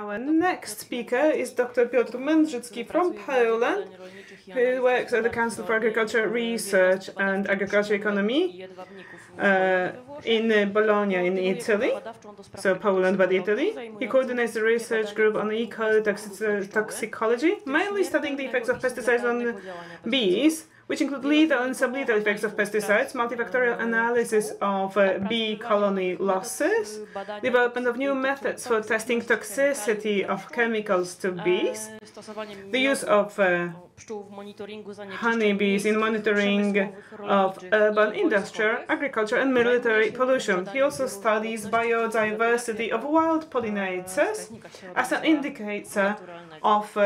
Our next speaker is Dr. Piotr Mędrzycki from Poland, who works at the Council for Agriculture Research and Agricultural Economy in Bologna in Italy, so Poland but Italy. He coordinates the research group on eco toxicology, mainly studying the effects of pesticides on bees, which include lethal and sublethal effects of pesticides, multifactorial analysis of bee colony losses, development of new methods for testing toxicity of chemicals to bees, the use of honeybees in monitoring of urban industrial, agriculture and military pollution. He also studies biodiversity of wild pollinators as an indicator of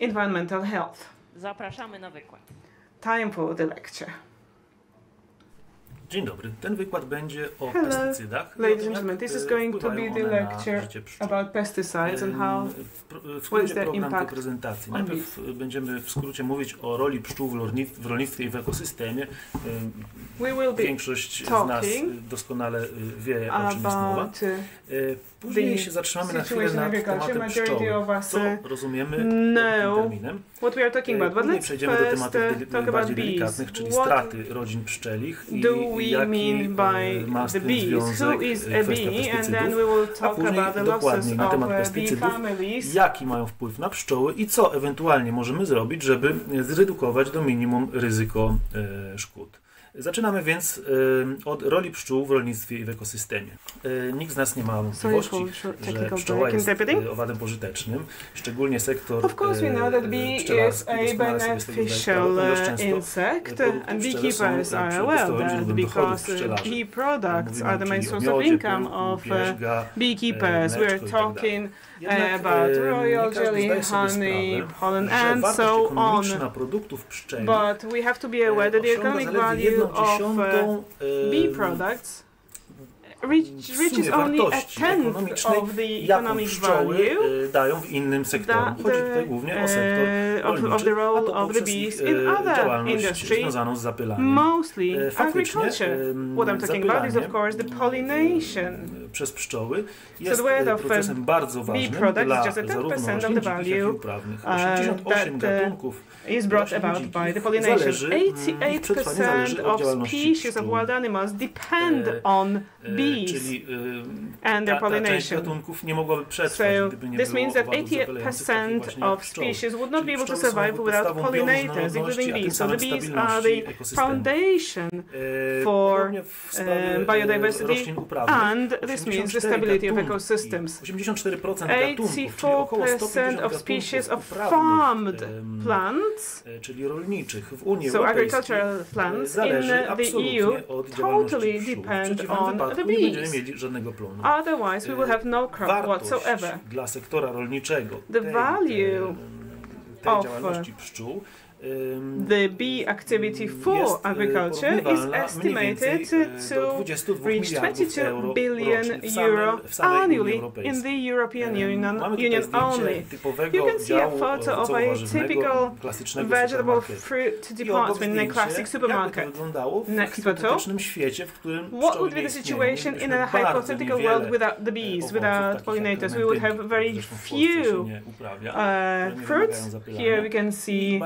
environmental health. Time for the lecture. Dzień dobry. Ten wykład będzie o pestycydach. Ladies and gentlemen, this is going to be the lecture about pesticides and how what is their impact. Prezentacji. Najpierw będziemy w skrócie mówić o roli pszczół w rolnictwie i w ekosystemie. Większość z nas doskonale wie, o czym jest mowa. Później się zatrzymamy na chwilę nad tematem pszczoły. Co rozumiemy pod tym terminem? Później przejdziemy do tematów bardziej delikatnych, czyli straty rodzin pszczelich i jaki ma z tym związek kwestia pestycydów, a później dokładniej na temat pestycydów, jaki mają wpływ na pszczoły i co ewentualnie możemy zrobić, żeby zredukować do minimum ryzyko szkód. Zaczynamy więc od roli pszczół w rolnictwie i w ekosystemie. Nikt z nas nie ma wątpliwości, że pszczoła jest owadem pożytecznym, szczególnie sektor pszczelarski insect and beekeepers are aware of that because bee products are the main source of income of beekeepers. We're talking about royal jelly, honey, pollen and so on. But we have to be aware that the economic value of bee products reaches only a tenth of the economic value that of the role of the bees in other industries, mostly agriculture. What I'm talking about is, of course, the pollination. Przez pszczoły jest procesem bardzo ważnym dla zarówno roślin, jak i firm prawnych. 88 gatunków zależy, ich przetrwanie zależy od działalności pszczół, czyli ta część gatunków nie mogłaby przetrwać, gdyby nie było owadów zapylających, takich właśnie jak pszczoły. Czyli pszczoły są jakby podstawą bioróżnorodności, a tym samym stabilności ekosystemu. Podobnie w roślin uprawnych. Means the stability of ecosystems. 84% of species of farmed plants, so agricultural plants in the EU, totally depend on the bees. Otherwise, we will have no crop whatsoever. The value of the bee activity for agriculture is estimated to reach 22 billion euro annually in the European Union only. You can see a photo of a typical vegetable fruit department in a classic supermarket. Next photo. What would be the situation in a hypothetical world without the bees, without pollinators? We would have very few fruits. Here we can see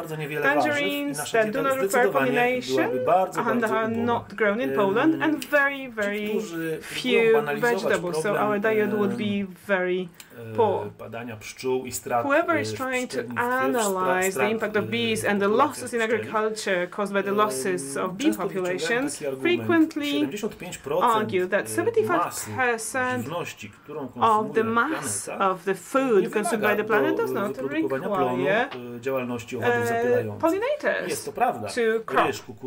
tangerines that do not require pollination and are not grown in Poland, and very few vegetables, so our diet would be very poor. Whoever is trying to analyze the impact of bees and the losses in agriculture caused by the losses of bee populations frequently argue that 75% of the mass of the food consumed by the planet does not require pollinators to crop.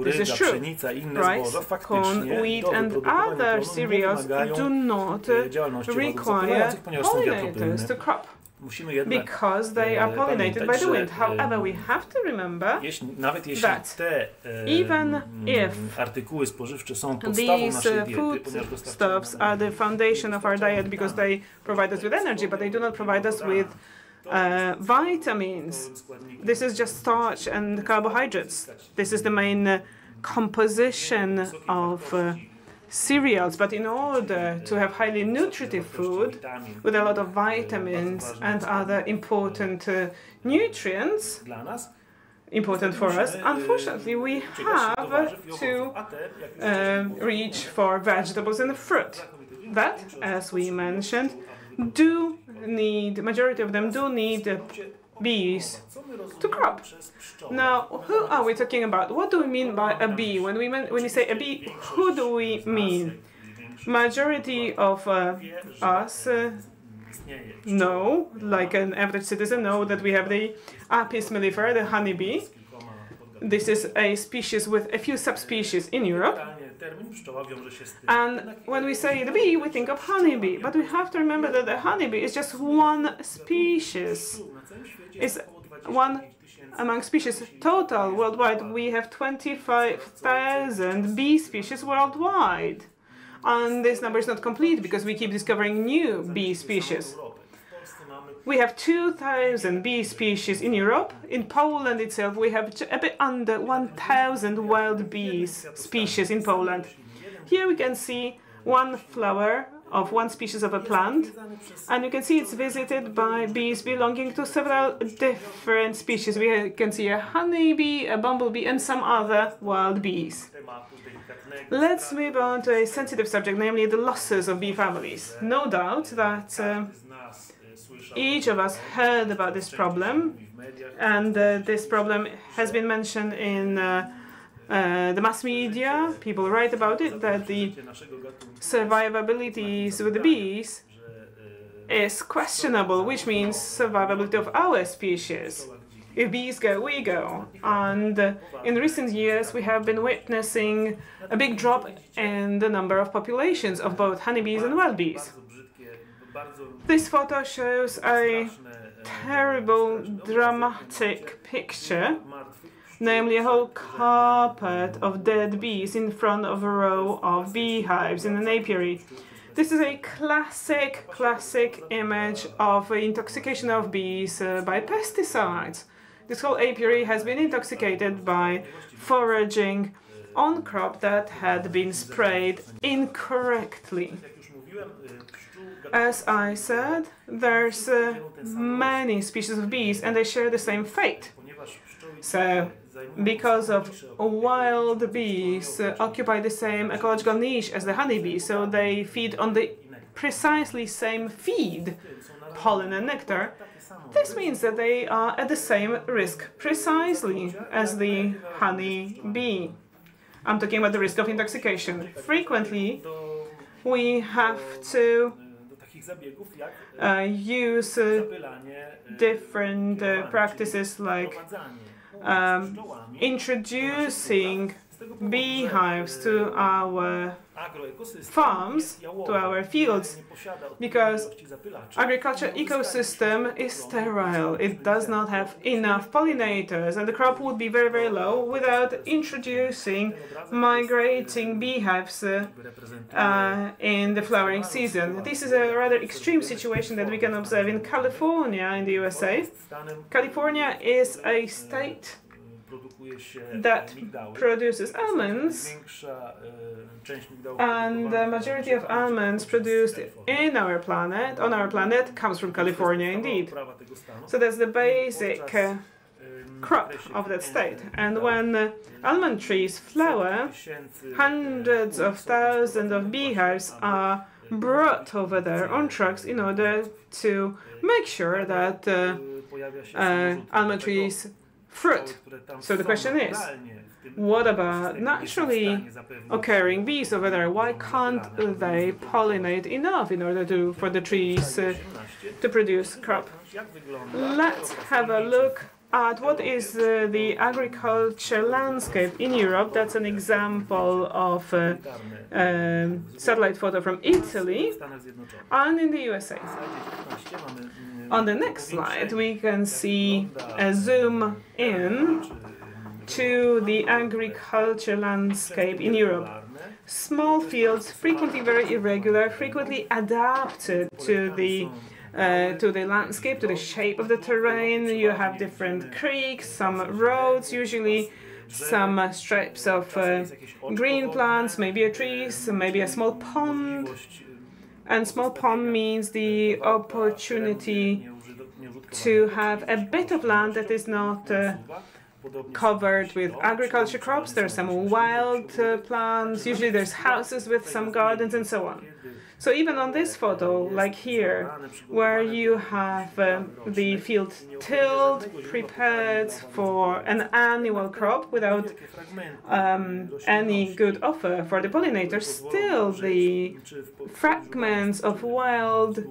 This is true. Rice, corn, wheat and other cereals do not require pollinators to crop because they are pollinated by the wind. However, we have to remember that even if these foodstuffs are the foundation of our diet because they provide us with energy, but they do not provide us with vitamins. This is just starch and carbohydrates. This is the main composition of cereals, but in order to have highly nutritive food with a lot of vitamins and other important nutrients, important for us, unfortunately, we have to reach for vegetables and fruit that, as we mentioned, do need, majority of them do need bees to crop. Now, who are we talking about? What do we mean by a bee? When we say a bee, who do we mean? Majority of us know, like an average citizen, know that we have the Apis mellifera, the honeybee. This is a species with a few subspecies in Europe. And when we say the bee, we think of honeybee, but we have to remember that the honeybee is just one species. It's one among species. Total worldwide, we have 25,000 bee species worldwide. And this number is not complete because we keep discovering new bee species. We have 2,000 bee species in Europe. In Poland itself, we have a bit under 1,000 wild bees species in Poland. Here we can see one flower of one species of a plant, and you can see it's visited by bees belonging to several different species. We can see a honeybee, a bumblebee, and some other wild bees. Let's move on to a sensitive subject, namely the losses of bee families. No doubt that each of us heard about this problem, and this problem has been mentioned in the mass media. People write about it, that the survivability with the bees is questionable, which means survivability of our species. If bees go, we go. And in recent years, we have been witnessing a big drop in the number of populations of both honeybees and wild bees. This photo shows a terrible, dramatic picture, namely a whole carpet of dead bees in front of a row of beehives in an apiary. This is a classic image of intoxication of bees by pesticides. This whole apiary has been intoxicated by foraging on crop that had been sprayed incorrectly. As I said, there's many species of bees, and they share the same fate. So, because of wild bees occupy the same ecological niche as the honeybee, so they feed on the precisely same feed, pollen and nectar. This means that they are at the same risk precisely as the honeybee. I'm talking about the risk of intoxication. Frequently, we have to use different practices like introducing beehives to our farms, to our fields, because agriculture ecosystem is sterile. It does not have enough pollinators, and the crop would be very, very low without introducing migrating beehives in the flowering season. This is a rather extreme situation that we can observe in California, in the USA. California is a state that produces almonds, and the majority of almonds produced in our planet, on our planet, comes from California indeed. So that's the basic crop of that state. And when almond trees flower, hundreds of thousands of beehives are brought over there on trucks in order to make sure that almond trees fruit. So the question is, what about naturally occurring bees over there? Why can't they pollinate enough in order for the trees to produce crop? Let's have a look at what is the agriculture landscape in Europe. That's an example of a satellite photo from Italy and in the USA. On the next slide, we can see a zoom in to the agriculture landscape in Europe. Small fields, frequently very irregular, frequently adapted to the landscape, to the shape of the terrain. You have different creeks, some roads, usually some strips of green plants, maybe a tree, maybe a small pond. And small pond means the opportunity to have a bit of land that is not covered with agriculture crops. There are some wild plants, usually there's houses with some gardens and so on. So even on this photo, like here, where you have the field tilled, prepared for an annual crop without any good offer for the pollinators, still the fragments of wild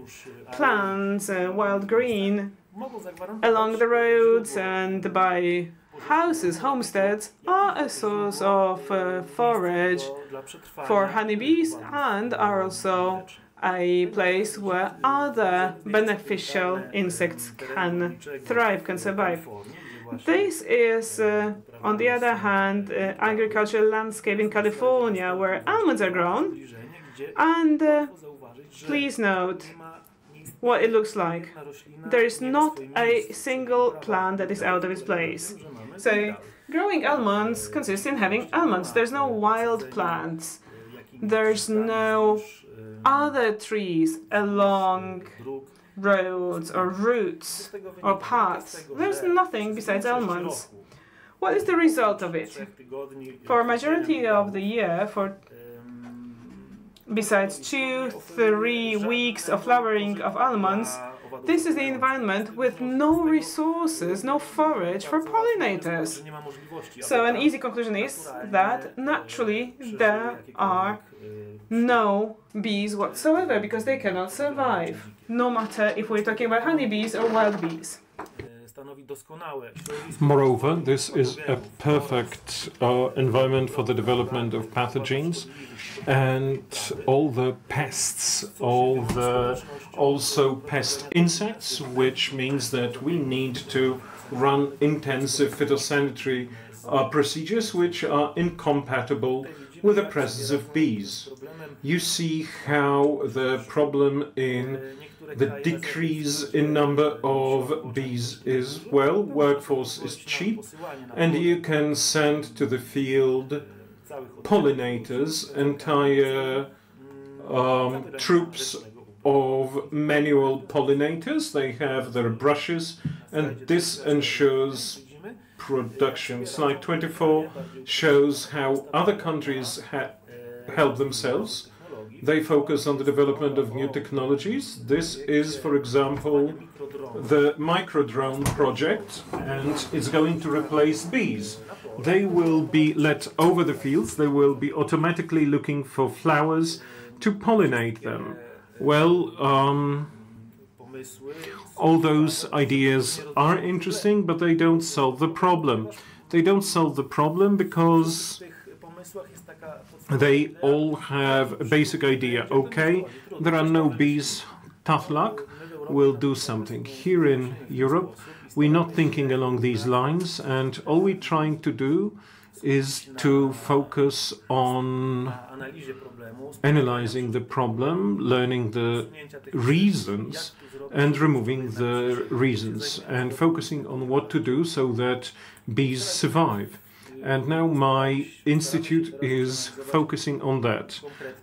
plants, wild green, along the roads and by houses, homesteads, are a source of forage for honeybees and are also a place where other beneficial insects can thrive, can survive. This is, on the other hand, agricultural landscape in California where almonds are grown. And please note what it looks like. There is not a single plant that is out of its place. So growing almonds consists in having almonds. There's no wild plants. There's no other trees along roads or routes or paths. There's nothing besides almonds. What is the result of it? For majority of the year, for besides 2-3 weeks of flowering of almonds, this is the environment with no resources, no forage for pollinators. So an easy conclusion is that naturally there are no bees whatsoever because they cannot survive, no matter if we're talking about honeybees or wild bees. Moreover, this is a perfect environment for the development of pathogens and all the pests, all the also pest insects, which means that we need to run intensive phytosanitary procedures which are incompatible with the presence of bees. You see how the problem in the decrease in number of bees is, well, workforce is cheap, and you can send to the field pollinators, entire troops of manual pollinators. They have their brushes, and this ensures production. Slide 24 shows how other countries help themselves. They focus on the development of new technologies. This is, for example, the microdrone project, and it's going to replace bees. They will be let over the fields. They will be automatically looking for flowers to pollinate them. Well, all those ideas are interesting, but they don't solve the problem. They don't solve the problem because they all have a basic idea. Okay, there are no bees, tough luck, we'll do something. Here in Europe, we're not thinking along these lines, and all we're trying to do is to focus on analyzing the problem, learning the reasons, and removing the reasons, and focusing on what to do so that bees survive. And now my institute is focusing on that.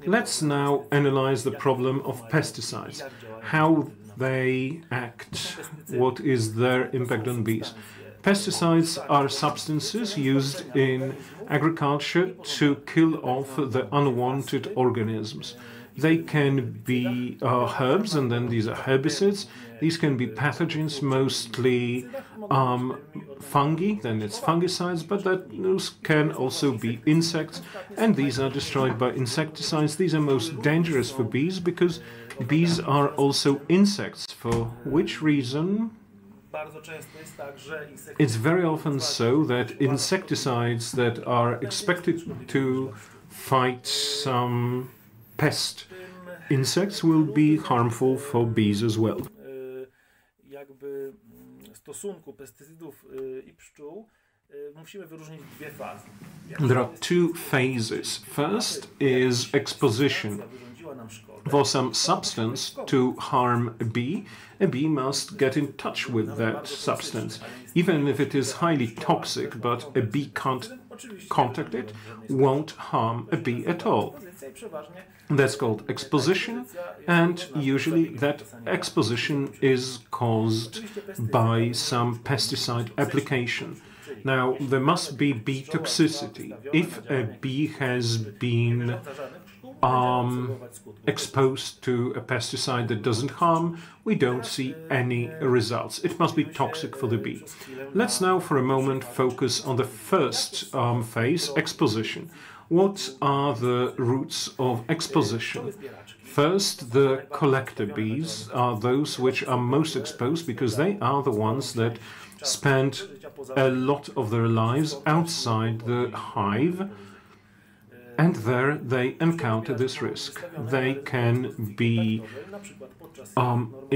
Let's now analyze the problem of pesticides, how they act, what is their impact on bees. Pesticides are substances used in agriculture to kill off the unwanted organisms. They can be herbs, and then these are herbicides. These can be pathogens, mostly fungi, then it's fungicides, but those can also be insects, and these are destroyed by insecticides. These are most dangerous for bees because bees are also insects, for which reason it's very often so that insecticides that are expected to fight some pest insects will be harmful for bees as well. There are two phases. First is exposition. For some substance to harm a bee must get in touch with that substance, even if it is highly toxic, but a bee can't contact it won't harm a bee at all. That's called exposition, and usually that exposition is caused by some pesticide application. Now, there must be bee toxicity. If a bee has been exposed to a pesticide that doesn't harm, we don't see any results. It must be toxic for the bee. Let's now for a moment focus on the first phase, exposition. What are the routes of exposition? First, the collector bees are those which are most exposed because they are the ones that spend a lot of their lives outside the hive, and there they encounter this risk. They can be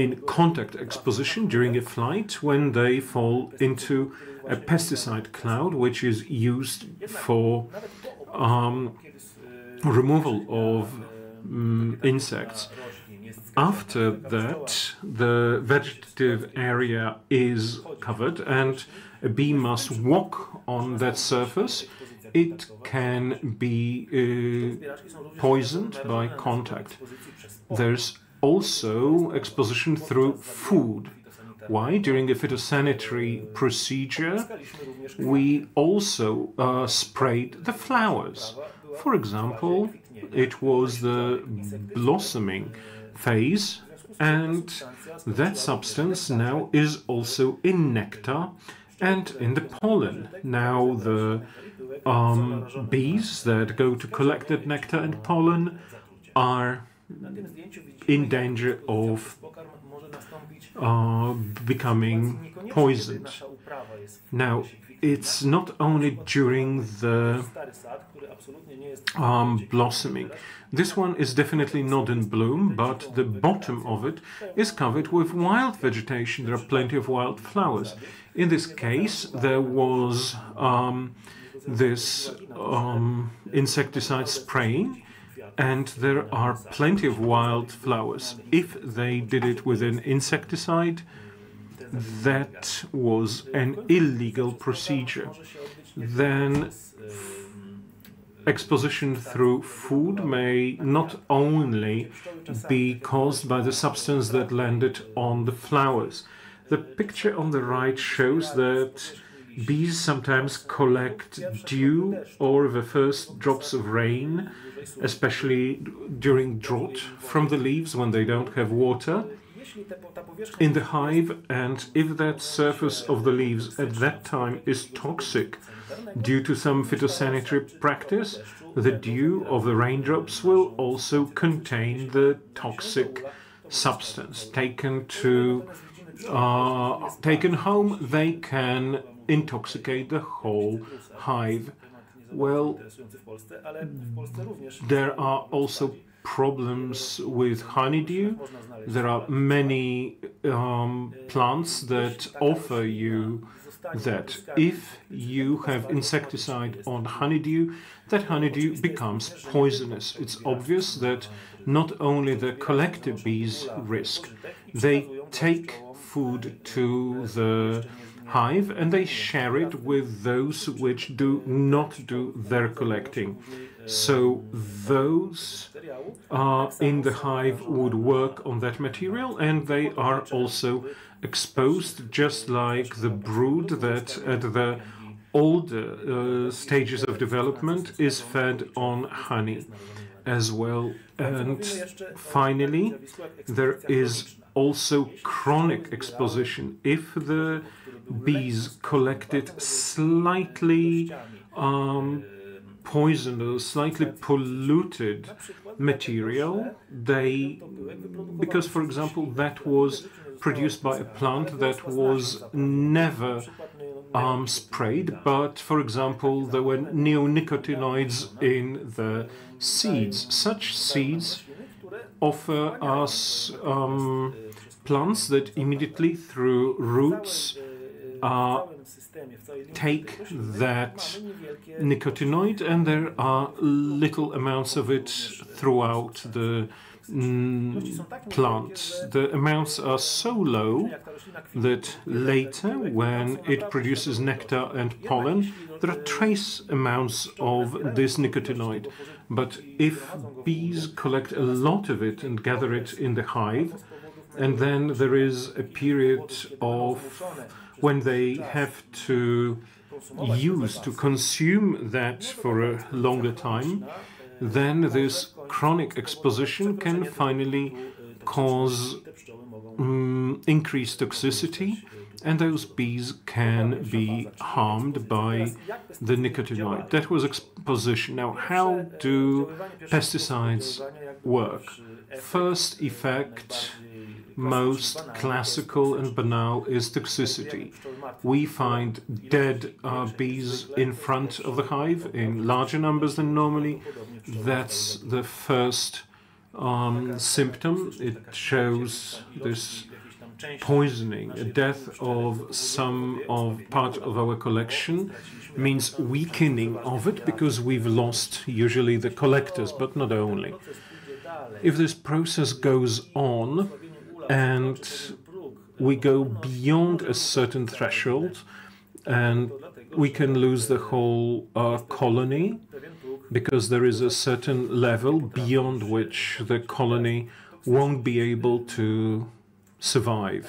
in contact exposition during a flight when they fall into a pesticide cloud, which is used for removal of insects. After that, the vegetative area is covered and a bee must walk on that surface. It can be poisoned by contact. There's also exposition through food. Why? During a phytosanitary procedure, we also sprayed the flowers. For example, it was the blossoming phase, and that substance now is also in nectar and in the pollen. Now the bees that go to collect that nectar and pollen are in danger of becoming poisoned. Now, it's not only during the blossoming. This one is definitely not in bloom, but the bottom of it is covered with wild vegetation. There are plenty of wild flowers. In this case, there was this insecticide spraying, and there are plenty of wild flowers. If they did it with an insecticide, that was an illegal procedure. Then exposition through food may not only be caused by the substance that landed on the flowers. The picture on the right shows that bees sometimes collect dew or the first drops of rain, especially during drought, from the leaves when they don't have water in the hive, and if that surface of the leaves at that time is toxic due to some phytosanitary practice, the dew of the raindrops will also contain the toxic substance. Taken home, they can intoxicate the whole hive. Well, there are also problems with honeydew. There are many plants that offer you that. If you have insecticide on honeydew, that honeydew becomes poisonous. It's obvious that not only the collector bees risk, they take food to the hive and they share it with those which do not do their collecting. So those in the hive would work on that material, and they are also exposed, just like the brood that at the older stages of development is fed on honey as well. And finally, there is also chronic exposition. If the bees collected slightly poisoned or slightly polluted material, because, for example, that was produced by a plant that was never sprayed, but, for example, there were neonicotinoids in the seeds. Such seeds offer us plants that immediately through roots take that neonicotinoid, and there are little amounts of it throughout the plants. The amounts are so low that later, when it produces nectar and pollen, there are trace amounts of this neonicotinoid. But if bees collect a lot of it and gather it in the hive, and then there is a period of when they have to use, to consume that for a longer time, then this chronic exposition can finally cause increased toxicity, and those bees can be harmed by the neonicotinoid. That was exposition. Now, how do pesticides work? First effect, most classical and banal, is toxicity. We find dead bees in front of the hive in larger numbers than normally. That's the first symptom. It shows this poisoning, a death of some of part of our collection, means weakening of it, because we've lost usually the collectors, but not only. If this process goes on and we go beyond a certain threshold, and we can lose the whole colony, because there is a certain level beyond which the colony won't be able to survive.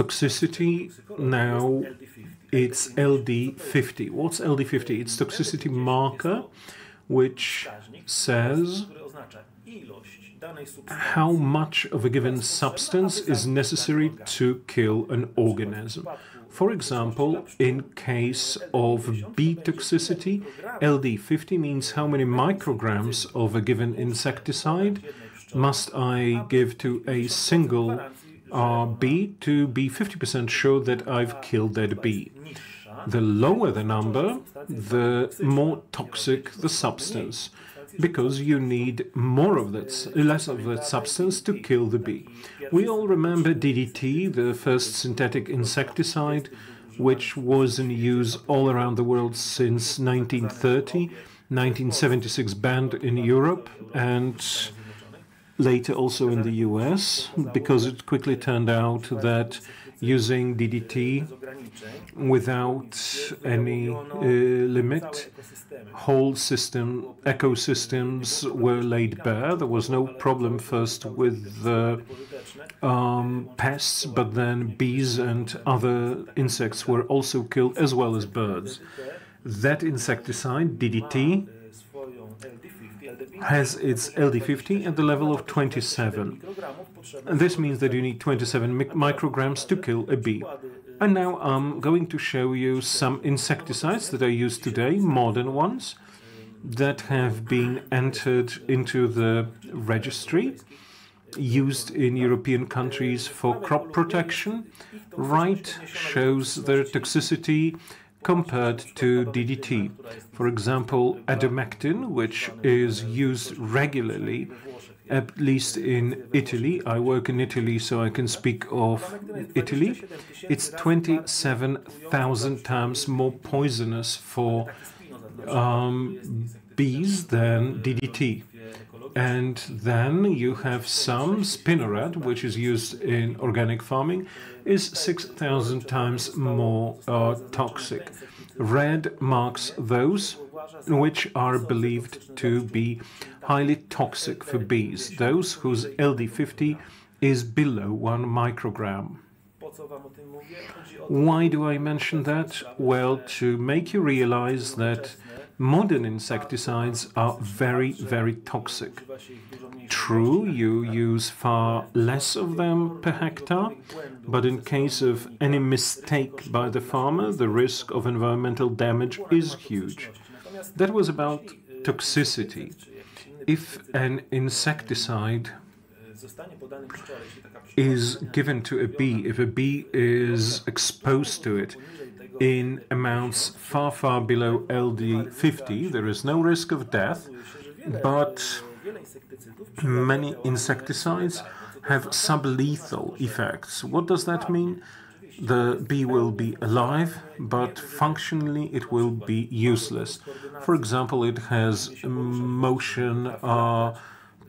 Toxicity, now it's LD50. What's LD50? It's toxicity marker, which says how much of a given substance is necessary to kill an organism. For example, in case of bee toxicity, LD50 means how many micrograms of a given insecticide must I give to a single bee to be 50% sure that I've killed that bee. The lower the number, the more toxic the substance, because you need more of that, less of that substance to kill the bee. We all remember DDT, the first synthetic insecticide, which was in use all around the world since 1930, 1976 banned in Europe, and later also in the US, because it quickly turned out that using DDT without any limit, whole system, ecosystems were laid bare. There was no problem first with pests, but then bees and other insects were also killed, as well as birds. That insecticide, DDT, has its LD50 at the level of 27. And this means that you need 27 micrograms to kill a bee. And now I'm going to show you some insecticides that are used today, modern ones, that have been entered into the registry, used in European countries for crop protection. Right shows their toxicity compared to DDT. For example, abamectin, which is used regularly, at least in Italy. I work in Italy, so I can speak of Italy. It's 27,000 times more poisonous for bees than DDT. And then you have some, Spinosad, which is used in organic farming, is 6,000 times more toxic. Red marks those which are believed to be highly toxic for bees, those whose LD50 is below 1 microgram. Why do I mention that? Well, to make you realize that modern insecticides are very, very toxic. True, you use far less of them per hectare, but in case of any mistake by the farmer, the risk of environmental damage is huge. That was about toxicity. If an insecticide is given to a bee, if a bee is exposed to it, in amounts far, far below LD50, there is no risk of death, but many insecticides have sublethal effects. What does that mean? the bee will be alive, but functionally it will be useless. For example, it has motion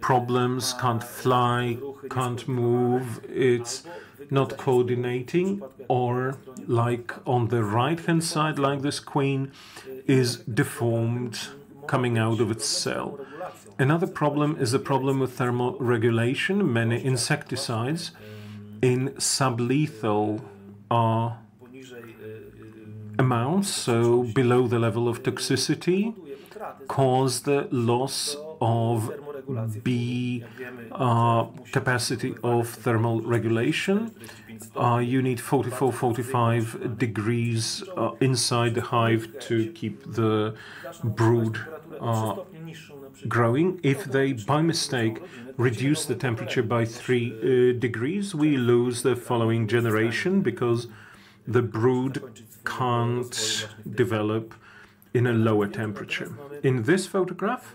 problems, can't fly, can't move, it's not coordinating, or like on the right-hand side, like this queen, is deformed, coming out of its cell. Another problem is the problem with thermoregulation. Many insecticides in sublethal amounts, so below the level of toxicity, cause the loss of bee capacity of thermal regulation. You need 44, 45 degrees inside the hive to keep the brood growing. If they, by mistake, reduce the temperature by 3 degrees, we lose the following generation because the brood can't develop in a lower temperature. In this photograph,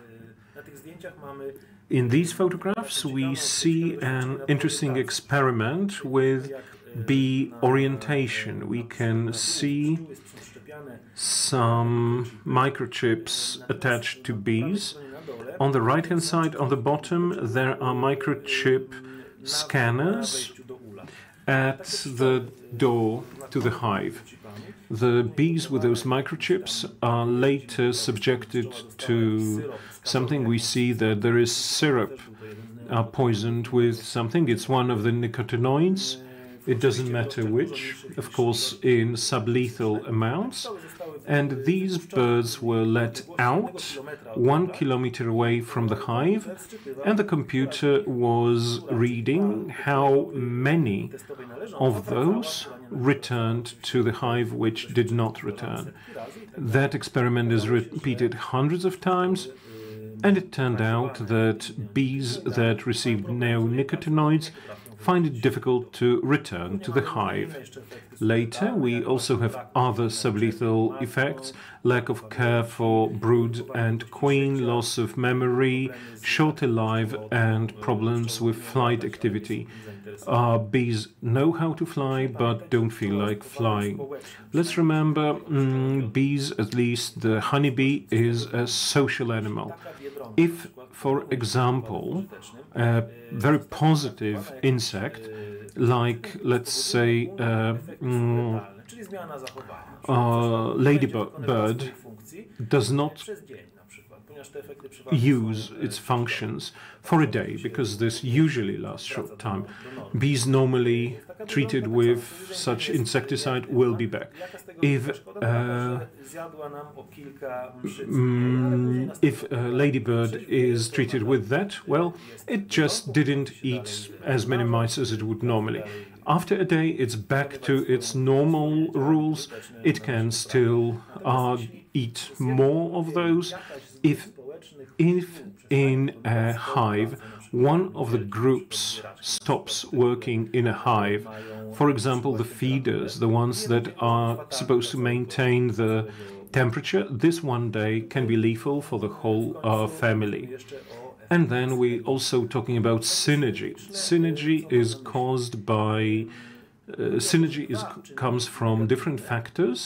in these photographs, we see an interesting experiment with bee orientation. We can see some microchips attached to bees. On the right-hand side, on the bottom, there are microchip scanners at the door to the hive. The bees with those microchips are later subjected to something. We see that there is syrup poisoned with something. It's one of the nicotinoids. It doesn't matter which, of course, in sublethal amounts. And these birds were let out 1 kilometer away from the hive, and the computer was reading how many of those returned to the hive which did not return. That experiment is repeated hundreds of times, and it turned out that bees that received neonicotinoids find it difficult to return to the hive. Later, we also have other sublethal effects: lack of care for brood and queen, loss of memory, shorter life, and problems with flight activity. Bees know how to fly, but don't feel like flying. Let's remember, bees, at least the honeybee, is a social animal. If, for example, a very positive insect, like, let's say, ladybird, does not use its functions for a day, because this usually lasts short time, bees normally treated with such insecticide will be back. If a ladybird is treated with that, well, it just didn't eat as many mice as it would normally. After a day, it's back to its normal rules. It can still eat more of those. If in a hive one of the groups stops working in a hive, for example, the feeders, the ones that are supposed to maintain the temperature, this one day can be lethal for the whole family. And then we're also talking about synergy. Synergy is caused by comes from different factors.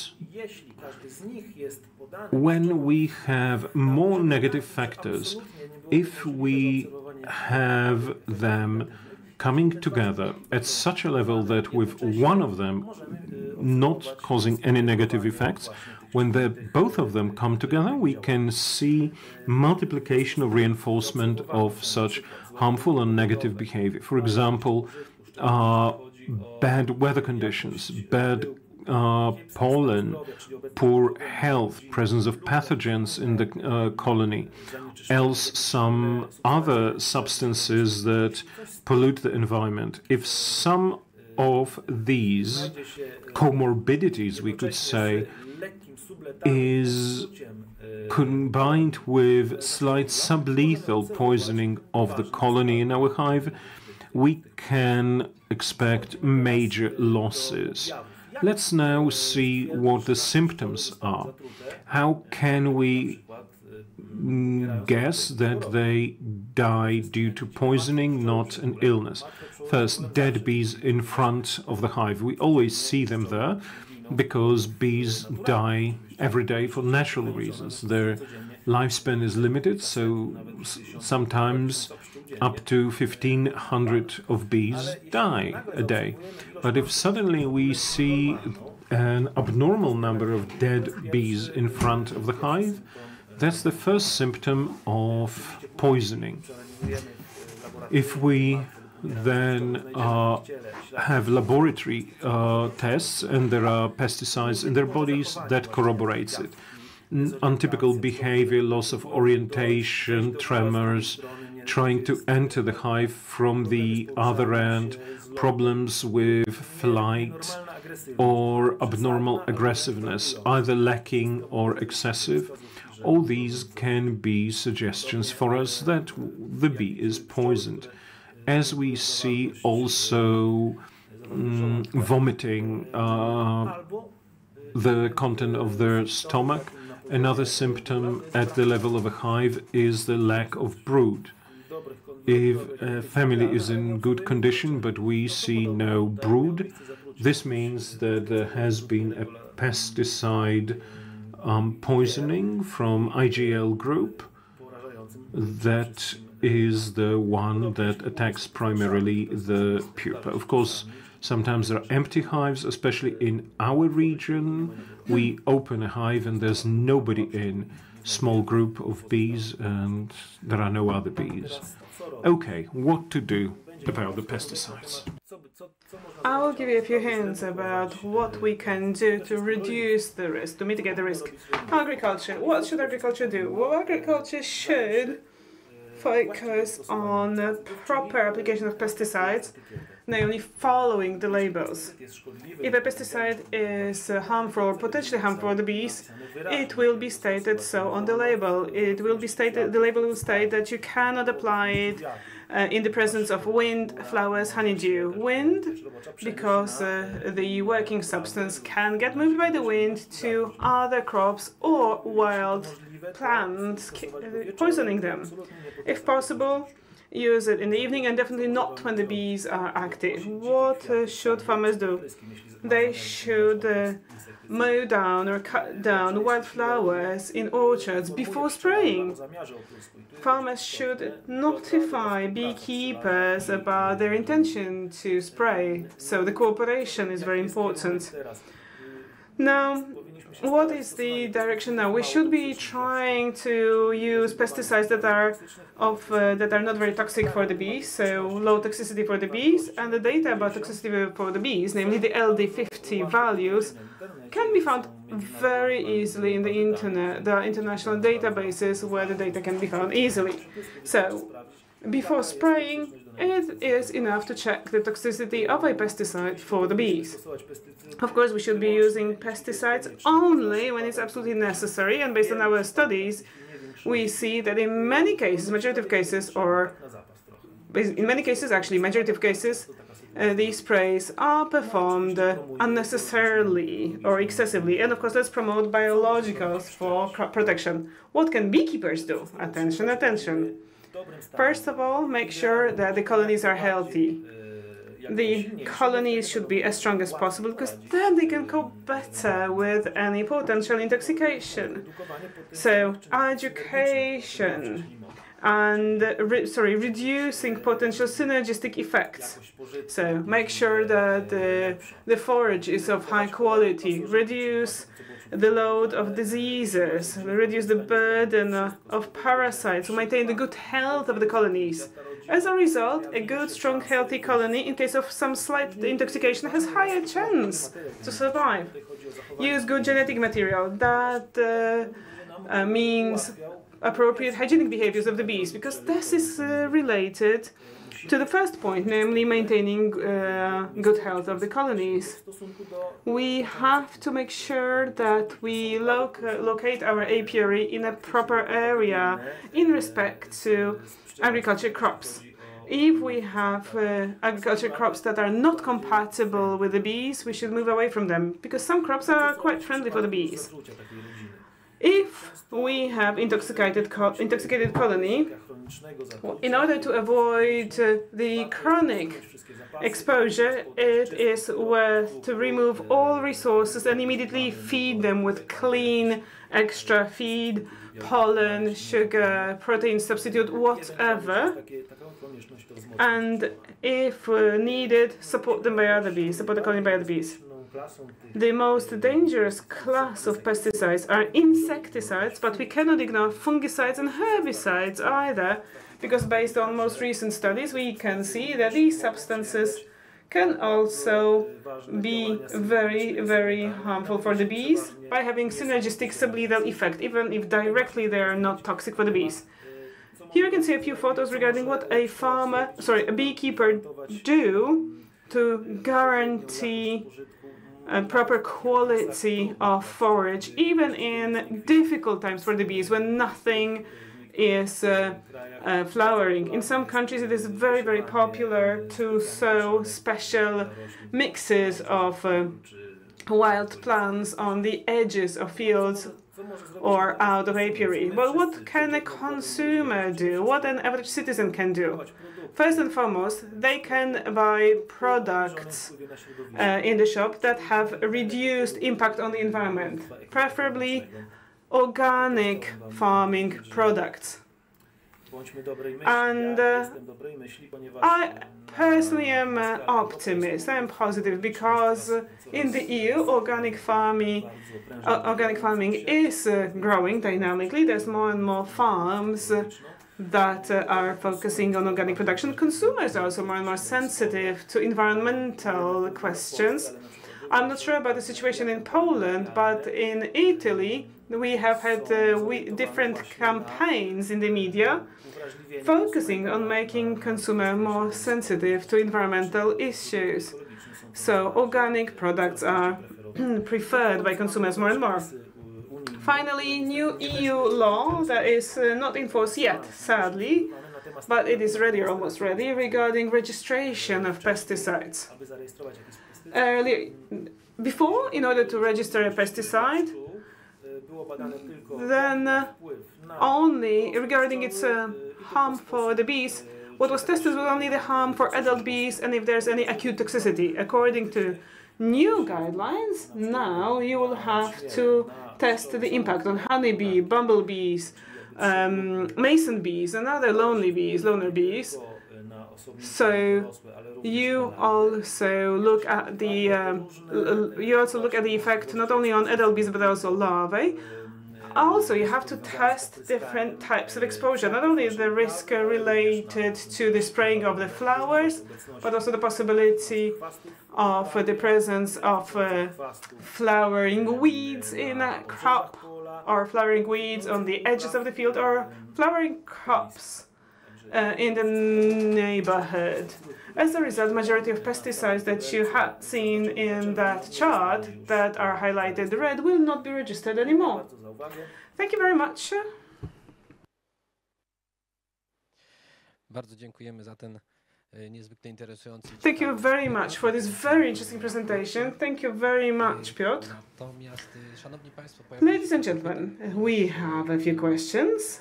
When we have more negative factors, if we have them coming together at such a level that with one of them not causing any negative effects, when both of them come together, we can see multiplication of reinforcement of such harmful and negative behavior. For example, bad weather conditions, bad pollen, poor health, presence of pathogens in the colony, else some other substances that pollute the environment. If some of these comorbidities, we could say, is combined with slight sublethal poisoning of the colony in our hive, we can expect major losses. Let's now see what the symptoms are. How can we guess that they die due to poisoning, not an illness. First, dead bees in front of the hive. We always see them there because bees die every day for natural reasons. Their lifespan is limited, so sometimes up to 1,500 of bees die a day. But if suddenly we see an abnormal number of dead bees in front of the hive, that's the first symptom of poisoning. If we then have laboratory tests and there are pesticides in their bodies, that corroborates it. Untypical behavior, loss of orientation, tremors, trying to enter the hive from the other end, problems with flight or abnormal aggressiveness, either lacking or excessive. All these can be suggestions for us that the bee is poisoned. As we see also vomiting the content of their stomach. Another symptom at the level of a hive is the lack of brood. If a family is in good condition but we see no brood, this means that there has been a pesticide poisoning from IGL group. That is the one that attacks primarily the pupa. Of course, sometimes there are empty hives, especially in our region. We open a hive and there's nobody in. Small group of bees and there are no other bees. Okay, what to do about the pesticides? I'll give you a few hints about what we can do to reduce the risk, to mitigate the risk. Agriculture. What should agriculture do? Well, agriculture should focus on the proper application of pesticides, namely following the labels. If a pesticide is harmful or potentially harmful to the bees, it will be stated so on the label. It will be stated, the label will state that you cannot apply it in the presence of wind, flowers, honeydew. Wind, because the working substance can get moved by the wind to other crops or wild plants, poisoning them. If possible, use it in the evening and definitely not when the bees are active. What should farmers do? They should mow down or cut down wildflowers in orchards before spraying. Farmers should notify beekeepers about their intention to spray, so the cooperation is very important. Now, what is the direction now? We should be trying to use pesticides that are not very toxic for the bees, so low toxicity for the bees, and the data about toxicity for the bees, namely the LD50 values, can be found very easily in the internet. There are international databases where the data can be found easily. So, before spraying, it is enough to check the toxicity of a pesticide for the bees. Of course, we should be using pesticides only when it's absolutely necessary, and based on our studies, we see that in many cases, majority of cases, these sprays are performed unnecessarily or excessively. And of course, let's promote biologicals for crop protection. What can beekeepers do? Attention, attention. First of all, make sure that the colonies are healthy. The colonies should be as strong as possible, because then they can cope better with any potential intoxication. So, education and reducing potential synergistic effects. So, make sure that the forage is of high quality. Reduce the load of diseases, reduce the burden of parasites, maintain the good health of the colonies. As a result, a good, strong, healthy colony, in case of some slight intoxication, has higher chance to survive. Use good genetic material. That means appropriate hygienic behaviors of the bees, because this is related to the first point, namely maintaining good health of the colonies. We have to make sure that we locate our apiary in a proper area in respect to agriculture crops. If we have agriculture crops that are not compatible with the bees, we should move away from them, because some crops are quite friendly for the bees. If we have intoxicated colony, in order to avoid the chronic exposure, it is worth to remove all resources and immediately feed them with clean extra feed, pollen, sugar, protein substitute, whatever. And if needed, support them by other bees, support the colony by other bees. The most dangerous class of pesticides are insecticides, but we cannot ignore fungicides and herbicides either, because based on most recent studies, we can see that these substances can also be very, very harmful for the bees by having synergistic sublethal effect, even if directly they are not toxic for the bees. Here you can see a few photos regarding what a beekeeper do to guarantee a proper quality of forage, even in difficult times for the bees when nothing is flowering. In some countries it is very, very popular to sow special mixes of wild plants on the edges of fields or out of apiary. But what can a consumer do? What an average citizen can do? First and foremost, they can buy products in the shop that have a reduced impact on the environment, preferably organic farming products. And I personally am an optimist, I am positive, because in the EU organic farming is growing dynamically. There's more and more farms that are focusing on organic production. Consumers are also more and more sensitive to environmental questions. I'm not sure about the situation in Poland, but in Italy we have had different campaigns in the media focusing on making consumers more sensitive to environmental issues. So organic products are preferred by consumers more and more. Finally, new EU law that is not in force yet, sadly, but it is ready, or almost ready, regarding registration of pesticides. Before, in order to register a pesticide, then only regarding its harm for the bees, what was tested was only the harm for adult bees and if there's any acute toxicity. According to new guidelines, now you will have to test the impact on honeybee, bumblebees, mason bees and other loner bees. So you also look at the effect not only on adult bees but also larvae. Also, you have to test different types of exposure. Not only is the risk related to the spraying of the flowers, but also the possibility of the presence of flowering weeds in a crop, or flowering weeds on the edges of the field, or flowering crops in the neighborhood. As a result, majority of pesticides that you had seen in that chart that are highlighted red will not be registered anymore. Thank you very much. Thank you very much for this very interesting presentation. Thank you very much, Piotr. Ladies and gentlemen, we have a few questions.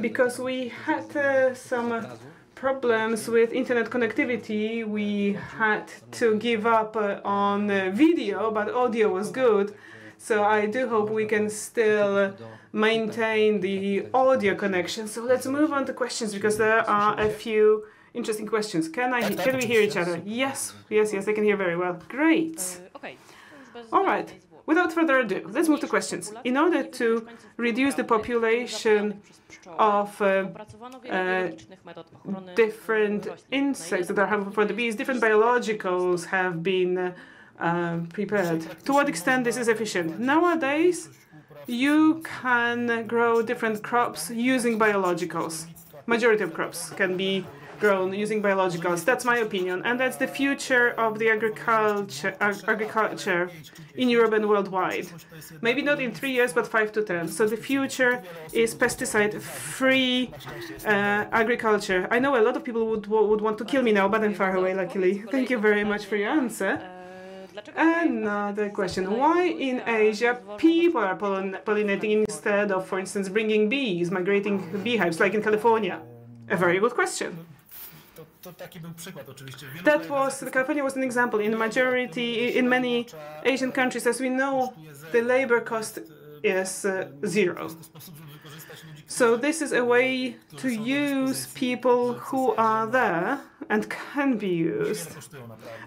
Because we had some problems with internet connectivity, we had to give up on video, but audio was good. So I do hope we can still maintain the audio connection. So let's move on to questions, because there are a few interesting questions. Can we hear each other? Yes, yes, yes, I can hear very well. Great. All right. Without further ado, let's move to questions. In order to reduce the population of different insects that are harmful for the bees, different biologicals have been prepared. To what extent this is efficient? Nowadays, you can grow different crops using biologicals. Majority of crops can be grown using biologicals. That's my opinion, and that's the future of the agriculture in Europe and worldwide. Maybe not in 3 years, but 5 to 10. So the future is pesticide-free agriculture. I know a lot of people would want to kill me now, but I'm far away, luckily. Thank you very much for your answer. Another question. Why in Asia people are pollinating instead of, for instance, bringing bees, migrating beehives, like in California? A very good question. That was, California was an example. In majority, in many Asian countries, as we know, the labor cost is zero. So this is a way to use people who are there and can be used,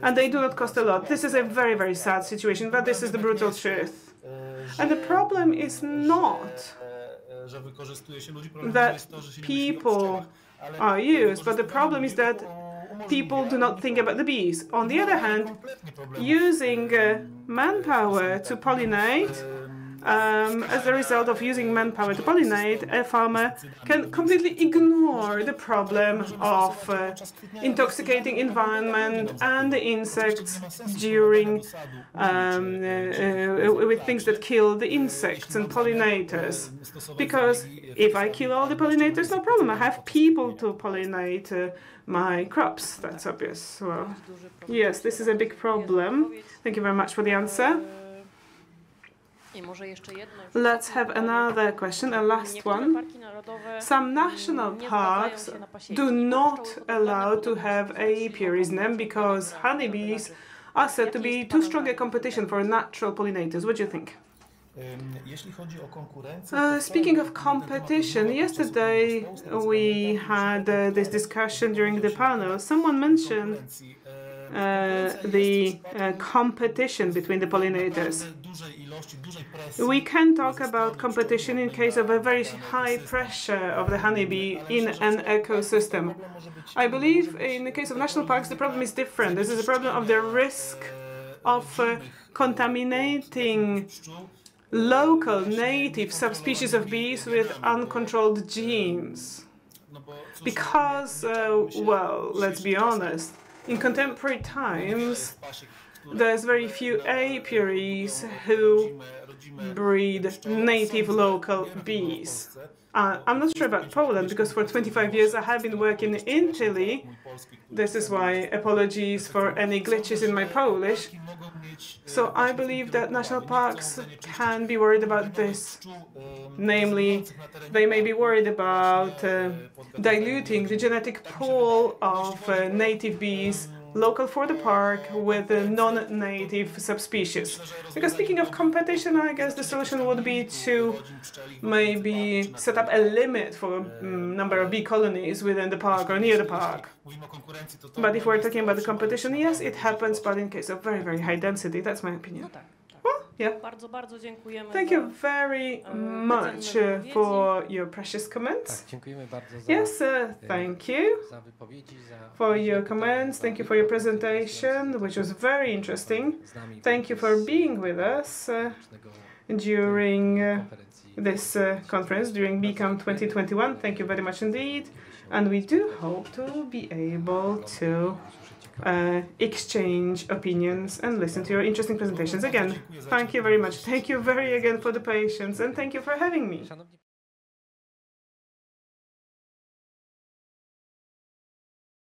and they do not cost a lot. This is a very, very sad situation, but this is the brutal truth. And the problem is not that people are used, but the problem is that people do not think about the bees. On the other hand, using manpower to pollinate, as a result of using manpower to pollinate, a farmer can completely ignore the problem of intoxicating environment and the insects during with things that kill the insects and pollinators. Because if I kill all the pollinators, no problem. I have people to pollinate my crops. That's obvious. Well, yes, this is a big problem. Thank you very much for the answer. Let's have another question, a last one. Some national parks do not allow to have apiaries in them because honeybees are said to be too strong a competition for natural pollinators. What do you think? Speaking of competition, yesterday we had this discussion during the panel. Someone mentioned the competition between the pollinators. We can talk about competition in case of a very high pressure of the honeybee in an ecosystem. I believe in the case of national parks, the problem is different. This is a problem of the risk of contaminating local native subspecies of bees with uncontrolled genes. Because, well, let's be honest, in contemporary times, there's very few apiaries who breed native local bees. I'm not sure about Poland, because for 25 years I have been working in Italy. This is why apologies for any glitches in my Polish. So I believe that national parks can be worried about this. Namely, they may be worried about diluting the genetic pool of native bees local for the park with non-native subspecies. Because speaking of competition, I guess the solution would be to maybe set up a limit for number of bee colonies within the park or near the park. But if we're talking about the competition, yes, it happens, but in case of very, very high density, that's my opinion. Well, yeah. Thank you very much for your precious comments. Yes, thank you for your comments. Thank you for your presentation, which was very interesting. Thank you for being with us during this conference, during BEECOME 2021. Thank you very much indeed. And we do hope to be able to exchange opinions and listen to your interesting presentations again. Thank you very much. Thank you very again for the patience, and thank you for having me.